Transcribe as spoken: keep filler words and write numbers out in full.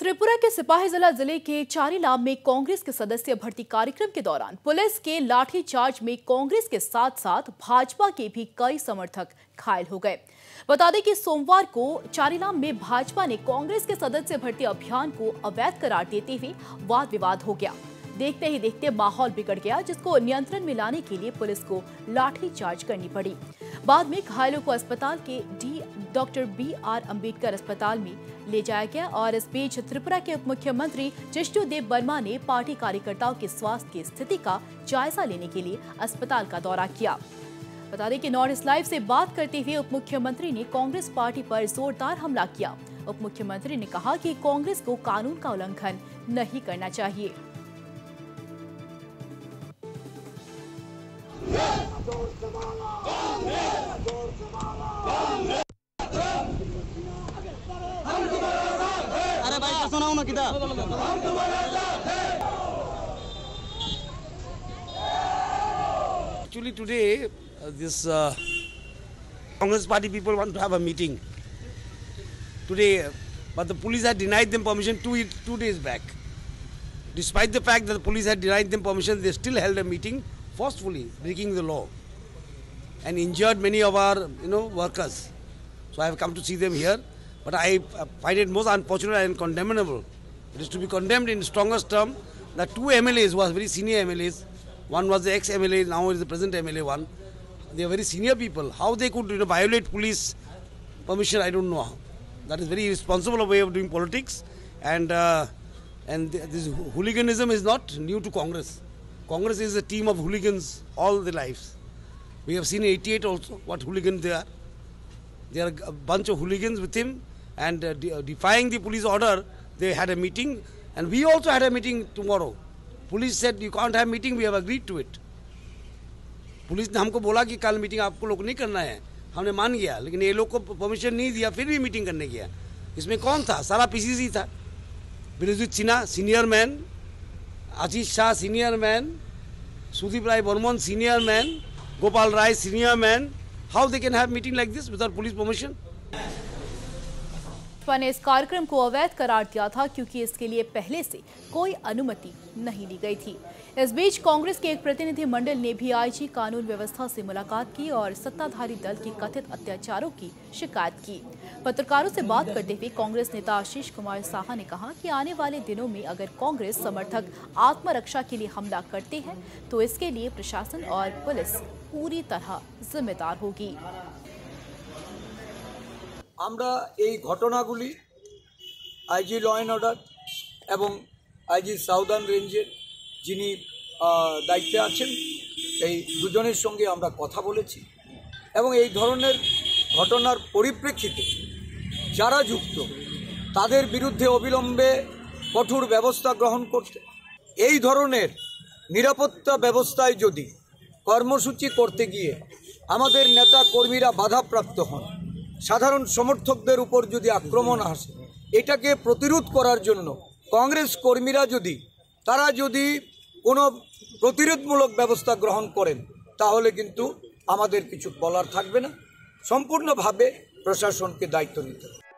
त्रिपुरा के सिपाहीजला जिले के चारीलाम में कांग्रेस के सदस्य भर्ती कार्यक्रम के दौरान पुलिस के लाठीचार्ज में कांग्रेस के साथ साथ भाजपा के भी कई समर्थक घायल हो गए। बता दें कि सोमवार को चारीलाम में भाजपा ने कांग्रेस के सदस्य भर्ती अभियान को अवैध करार देते हुए वाद विवाद हो गया। देखते ही देखते माहौल बिगड़ गया, जिसको नियंत्रण में लाने के लिए पुलिस को लाठीचार्ज करनी पड़ी। बाद में घायलों को अस्पताल के D doctor B R Ambedkar अस्पताल में ले जाया गया। और इस बीच त्रिपुरा के उप मुख्यमंत्री चिष्टू देव बर्मा ने पार्टी कार्यकर्ताओं के स्वास्थ्य की स्थिति का जायजा लेने के लिए अस्पताल का दौरा किया। बता दें कि नॉर्थ ईस्ट लाइव से बात करते हुए उप मुख्यमंत्री ने कांग्रेस पार्टी पर जोरदार हमला किया। उप मुख्यमंत्री ने कहा कि कांग्रेस को कानून का उल्लंघन नहीं करना चाहिए। अरे भाई का सुनाओ ना किधर। Actually today this uh, Congress party people want to have a meeting today, but the police had denied them permission two two days back. Despite the fact that the police had denied them permission, they still held a meeting forcefully, breaking the law, and injured many of our, you know, workers. So I have come to see them here, but I find it most unfortunate and condemnable. It is to be condemned in strongest term that two M L As who are very senior M L As, one was the ex-M L A, now is the present M L A one. They are very senior people. How they could, you know, violate police permission, I don't know. How. That is very irresponsible way of doing politics, and uh, and this hooliganism is not new to Congress. Congress is a team of hooligans all their lives. We have seen eighty-eight also what hooligans they are. They are a bunch of hooligans with him, and uh, de defying the police order, they had a meeting, and we also had a meeting tomorrow. Police said you can't have meeting, we have agreed to it. Police ने हमको बोला कि कल meeting आपको लोग नहीं करना है, हमने मान गया, लेकिन ये लोग को permission नहीं दिया, फिर भी meeting करने गया। इसमें कौन था? सारा P C C था। बिनोदित चेना senior man, Ajit Shah senior man, Sudeep Rai बोरमोन senior man, Gopal Rai senior man. How they can have meeting like this without police permission? Bhajpa ने इस कार्यक्रम को अवैध करार दिया था क्योंकि इसके लिए पहले से कोई अनुमति नहीं ली गई थी। इस बीच कांग्रेस के एक प्रतिनिधि मंडल ने भी आईजी कानून व्यवस्था से मुलाकात की और सत्ताधारी दल के कथित अत्याचारों की शिकायत की। पत्रकारों से बात करते हुए कांग्रेस नेता आशीष कुमार साहा ने कहा कि आने वाले दिनों में अगर कांग्रेस समर्थक आत्मरक्षा के लिए हमला करते हैं तो इसके लिए प्रशासन और पुलिस पूरी तरह जिम्मेदार होगी। আমরা এই ঘটনাগুলি আইজি ল অ্যান্ড অর্ডার এবং আইজি সাউদার্ন রেঞ্জের যিনি দায়িত্বে আছেন এই দুজনের সঙ্গে আমরা কথা বলেছি এবং এই ধরনের ঘটনার পরিপ্রেক্ষিতে যারা যুক্ত তাদের বিরুদ্ধে অবিলম্বে কঠোর ব্যবস্থা গ্রহণ করতে এই ধরনের নিরাপত্তা ব্যবস্থায় যদি কর্মসূচি করতে গিয়ে আমাদের নেতা কর্মীরা বাধাপ্রাপ্ত হন সাধারণ সমর্থকদের উপর যদি আক্রমণ আসে এটাকে প্রতিরোধ করার জন্য কংগ্রেস কর্মীরা যদি তারা যদি কোনো প্রতিরোধমূলক ব্যবস্থা গ্রহণ করেন তাহলে কিন্তু আমাদের কিছু বলার থাকবে না। সম্পূর্ণভাবে প্রশাসনকে দায়িত্ব নিতে হবে।